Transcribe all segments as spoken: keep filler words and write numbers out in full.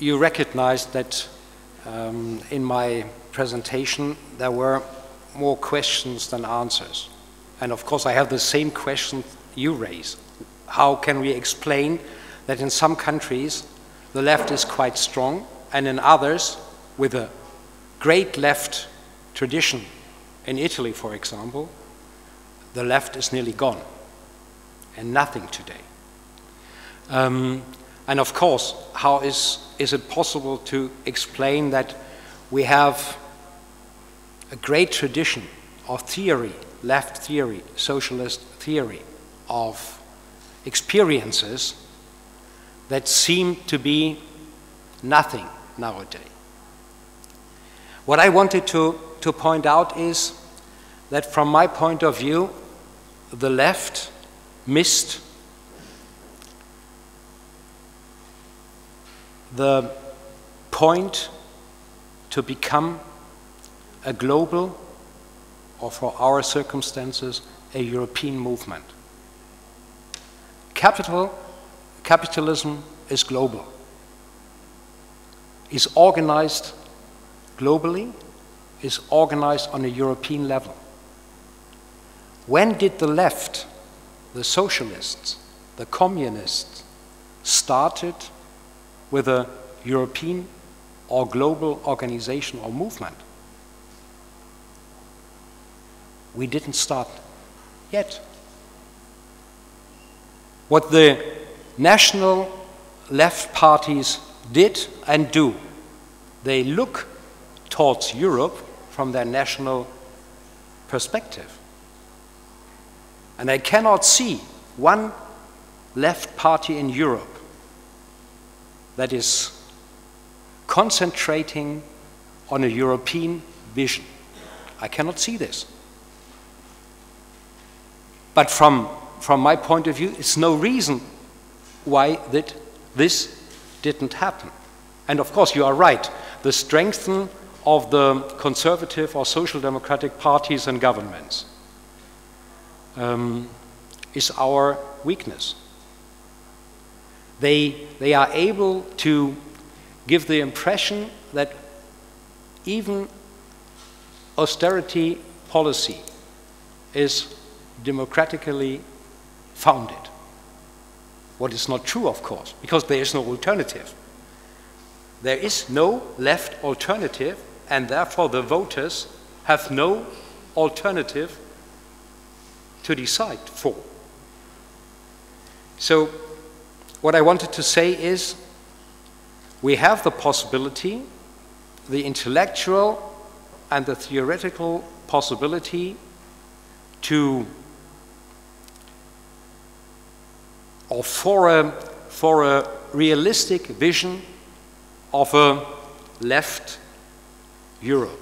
you recognized that um, in my presentation there were more questions than answers. And of course I have the same question you raise. How can we explain that in some countries the left is quite strong and in others, with a great left tradition, in Italy for example, the left is nearly gone and nothing today. Um, and of course, how is, is it possible to explain that we have a great tradition of theory, left theory, socialist theory, of experiences that seem to be nothing nowadays. What I wanted to, to point out is that from my point of view, the left missed the point to become a global, or for our circumstances, a European movement. Capital, capitalism is global, is organized globally, is organized on a European level. When did the left, the socialists, the communists, started with a European or global organization or movement? We didn't start yet. What the national left parties did and do, they look towards Europe from their national perspective. And I cannot see one left party in Europe that is concentrating on a European vision. I cannot see this. But from, from my point of view, it's no reason why that this didn't happen. And of course, you are right. The strengthening of the conservative or social democratic parties and governments um, is our weakness. They, they are able to give the impression that even austerity policy is democratically founded. What is not true, of course, because there is no alternative. There is no left alternative, and therefore the voters have no alternative to decide for. So what I wanted to say is we have the possibility, the intellectual and the theoretical possibility to or for a, for a realistic vision of a left Europe.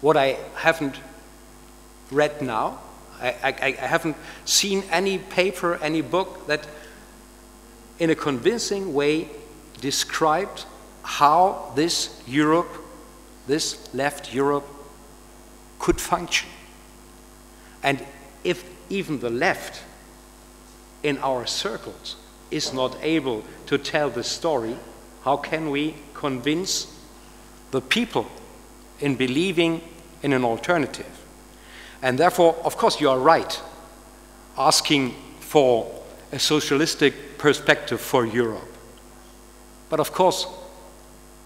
What I haven't read now, I, I, I haven't seen any paper, any book that in a convincing way described how this Europe, this left Europe, could function. And if even the left in our circles is not able to tell the story, how can we convince the people in believing in an alternative? And therefore, of course, you are right, asking for a socialistic perspective for Europe. But of course,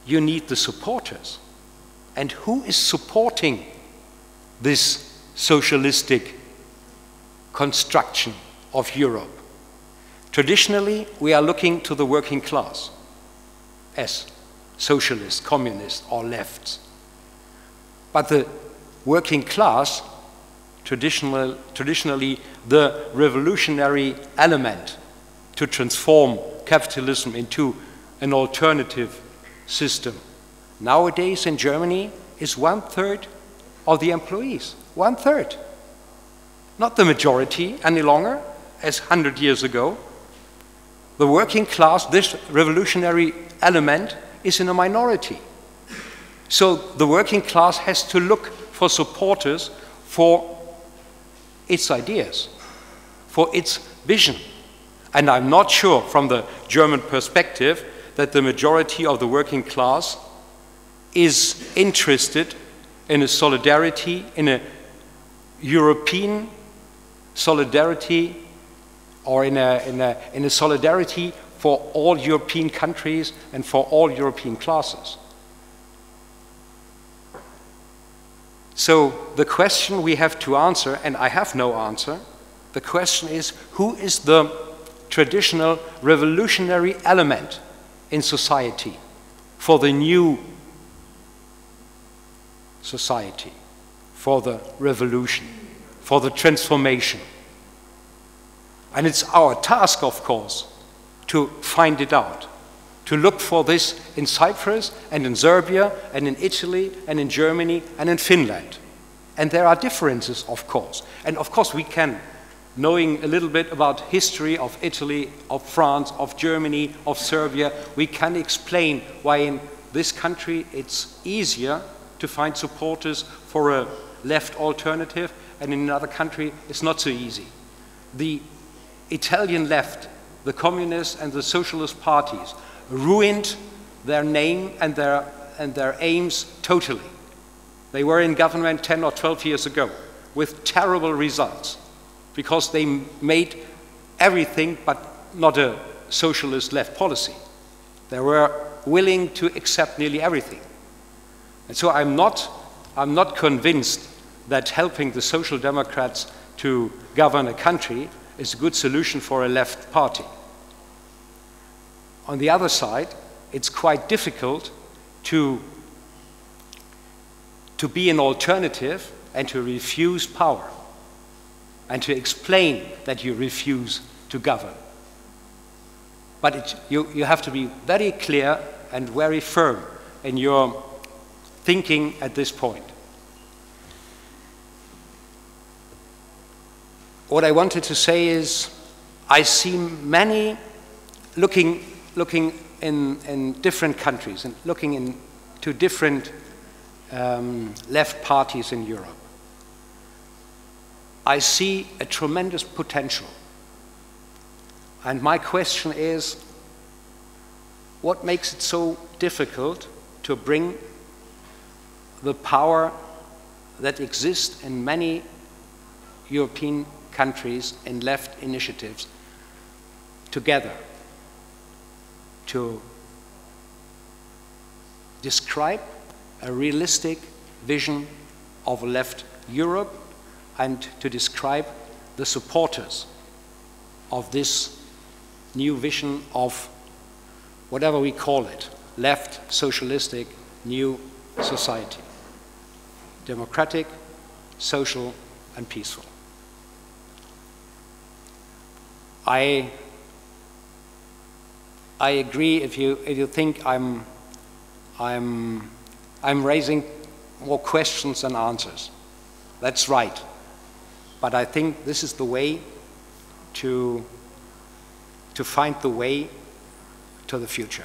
you need the supporters. And who is supporting this socialistic construction of Europe? Traditionally, we are looking to the working class as socialist, communist, or left. But the working class, traditional, traditionally the revolutionary element to transform capitalism into an alternative system, nowadays in Germany is one-third of the employees, one-third. Not the majority any longer, as one hundred years ago. The working class, this revolutionary element, is in a minority. So the working class has to look for supporters for its ideas, for its vision. And I'm not sure from the German perspective that the majority of the working class is interested in a solidarity, in a European solidarity, or in a, in a, in a solidarity for all European countries and for all European classes. So the question we have to answer, and I have no answer, the question is, who is the traditional revolutionary element in society for the new society, for the revolution, for the transformation? And it's our task, of course, to find it out, to look for this in Cyprus and in Serbia and in Italy and in Germany and in Finland. And there are differences, of course. And of course we can, knowing a little bit about history of Italy, of France, of Germany, of Serbia, we can explain why in this country it's easier to find supporters for a left alternative, and in another country it's not so easy. The Italian left, the Communist and the Socialist parties, ruined their name and their, and their aims totally. They were in government ten or twelve years ago with terrible results because they made everything but not a socialist left policy. They were willing to accept nearly everything. And so I'm not, I'm not convinced that helping the Social Democrats to govern a country is a good solution for a left party. On the other side, it's quite difficult to, to be an alternative and to refuse power and to explain that you refuse to govern. But it, you, you have to be very clear and very firm in your thinking at this point. What I wanted to say is, I see many looking, looking in, in different countries and looking into different um, left parties in Europe. I see a tremendous potential. And my question is, what makes it so difficult to bring the power that exists in many European countries and left initiatives together to describe a realistic vision of a left Europe and to describe the supporters of this new vision of whatever we call it, left, socialistic, new society, democratic, social, and peaceful. I, I agree if you, if you think I'm, I'm, I'm raising more questions than answers. That's right. But I think this is the way to, to find the way to the future.